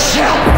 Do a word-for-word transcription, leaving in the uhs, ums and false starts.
Yourself!